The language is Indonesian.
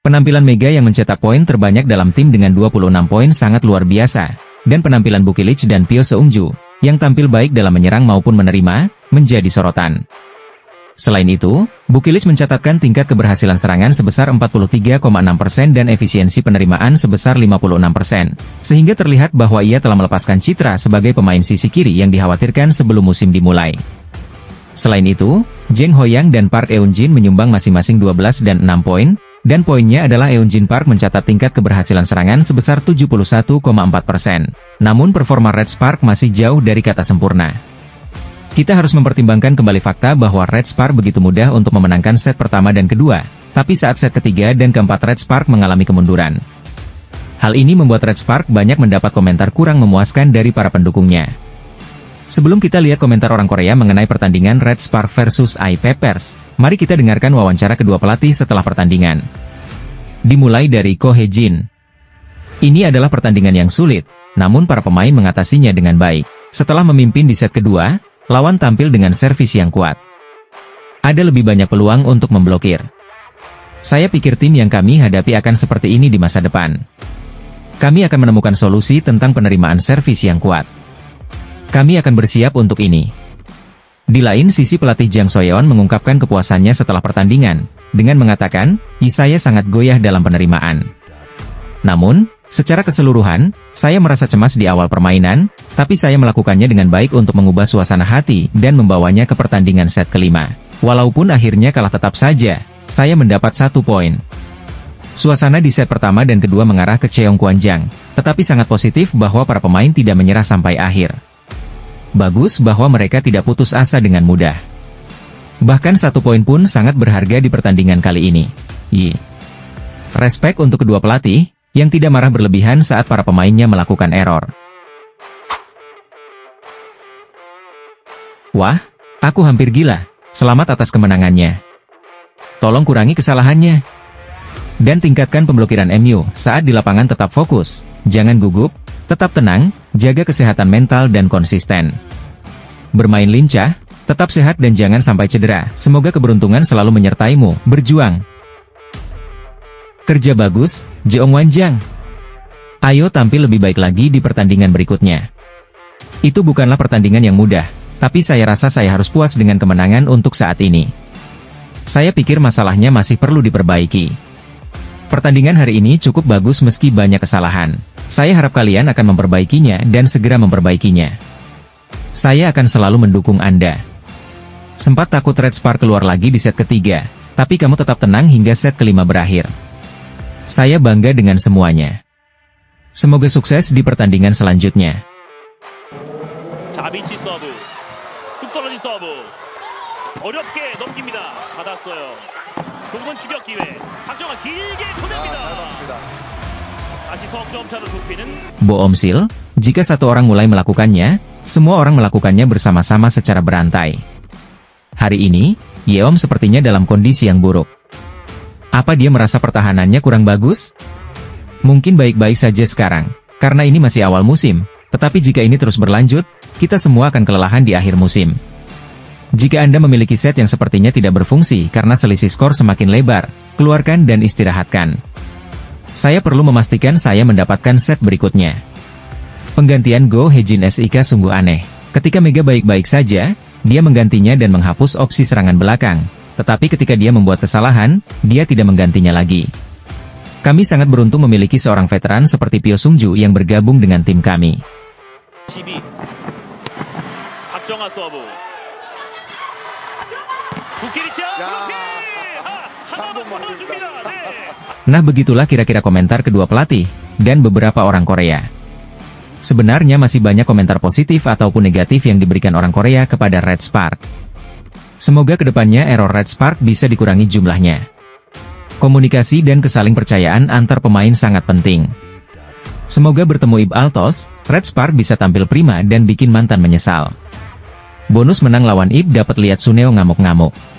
Penampilan Mega yang mencetak poin terbanyak dalam tim dengan 26 poin sangat luar biasa, dan penampilan Bukilic dan Pyo Seung-ju, yang tampil baik dalam menyerang maupun menerima, menjadi sorotan. Selain itu, Bukilic mencatatkan tingkat keberhasilan serangan sebesar 43,6% dan efisiensi penerimaan sebesar 56%, sehingga terlihat bahwa ia telah melepaskan citra sebagai pemain sisi kiri yang dikhawatirkan sebelum musim dimulai. Selain itu, Jeng Ho Yang dan Park Eun Jin menyumbang masing-masing 12 dan 6 poin, dan poinnya adalah Eunjin Park mencatat tingkat keberhasilan serangan sebesar 71,4%. Namun performa Red Spark masih jauh dari kata sempurna. Kita harus mempertimbangkan kembali fakta bahwa Red Spark begitu mudah untuk memenangkan set pertama dan kedua, tapi saat set ketiga dan keempat Red Spark mengalami kemunduran. Hal ini membuat Red Spark banyak mendapat komentar kurang memuaskan dari para pendukungnya. Sebelum kita lihat komentar orang Korea mengenai pertandingan Red Spark versus AI Peppers, mari kita dengarkan wawancara kedua pelatih setelah pertandingan. Dimulai dari Ko Hye Jin. Ini adalah pertandingan yang sulit, namun para pemain mengatasinya dengan baik. Setelah memimpin di set kedua, lawan tampil dengan servis yang kuat. Ada lebih banyak peluang untuk memblokir. Saya pikir tim yang kami hadapi akan seperti ini di masa depan. Kami akan menemukan solusi tentang penerimaan servis yang kuat. Kami akan bersiap untuk ini. Di lain sisi pelatih Jang Soyeon mengungkapkan kepuasannya setelah pertandingan, dengan mengatakan, Isaiah sangat goyah dalam penerimaan. Namun, secara keseluruhan, saya merasa cemas di awal permainan, tapi saya melakukannya dengan baik untuk mengubah suasana hati dan membawanya ke pertandingan set kelima. Walaupun akhirnya kalah tetap saja, saya mendapat 1 poin. Suasana di set pertama dan kedua mengarah ke Cheong Kwan Jang, tetapi sangat positif bahwa para pemain tidak menyerah sampai akhir. Bagus bahwa mereka tidak putus asa dengan mudah. Bahkan 1 poin pun sangat berharga di pertandingan kali ini. Respek untuk kedua pelatih, yang tidak marah berlebihan saat para pemainnya melakukan error. Wah, aku hampir gila. Selamat atas kemenangannya. Tolong kurangi kesalahannya. Dan tingkatkan pemblokiran MU saat di lapangan. Tetap fokus, jangan gugup, tetap tenang, jaga kesehatan mental dan konsisten. Bermain lincah, tetap sehat dan jangan sampai cedera. Semoga keberuntungan selalu menyertaimu, berjuang. Kerja bagus, Cheong Kwan Jang. Ayo tampil lebih baik lagi di pertandingan berikutnya. Itu bukanlah pertandingan yang mudah, tapi saya rasa saya harus puas dengan kemenangan untuk saat ini. Saya pikir masalahnya masih perlu diperbaiki. Pertandingan hari ini cukup bagus meski banyak kesalahan. Saya harap kalian akan memperbaikinya dan segera memperbaikinya. Saya akan selalu mendukung Anda. Sempat takut Red Spark keluar lagi di set ketiga, tapi kamu tetap tenang hingga set kelima berakhir. Saya bangga dengan semuanya. Semoga sukses di pertandingan selanjutnya. Boomsil, jika satu orang mulai melakukannya, semua orang melakukannya bersama-sama secara berantai. Hari ini, Yeom sepertinya dalam kondisi yang buruk. Apa dia merasa pertahanannya kurang bagus? Mungkin baik-baik saja sekarang, karena ini masih awal musim, tetapi jika ini terus berlanjut, kita semua akan kelelahan di akhir musim. Jika Anda memiliki set yang sepertinya tidak berfungsi karena selisih skor semakin lebar, keluarkan dan istirahatkan. Saya perlu memastikan saya mendapatkan set berikutnya. Penggantian Ko Hye Jin Sika sungguh aneh. Ketika Mega baik-baik saja, dia menggantinya dan menghapus opsi serangan belakang. Tetapi ketika dia membuat kesalahan, dia tidak menggantinya lagi. Kami sangat beruntung memiliki seorang veteran seperti Pyo Seung-ju yang bergabung dengan tim kami. Nah, begitulah kira-kira komentar kedua pelatih, dan beberapa orang Korea. Sebenarnya masih banyak komentar positif ataupun negatif yang diberikan orang Korea kepada Red Spark. Semoga kedepannya error Red Spark bisa dikurangi jumlahnya. Komunikasi dan kesaling percayaan antar pemain sangat penting. Semoga bertemu Ib Altos, Red Spark bisa tampil prima dan bikin mantan menyesal. Bonus menang lawan Ib dapat lihat Suneo ngamuk-ngamuk.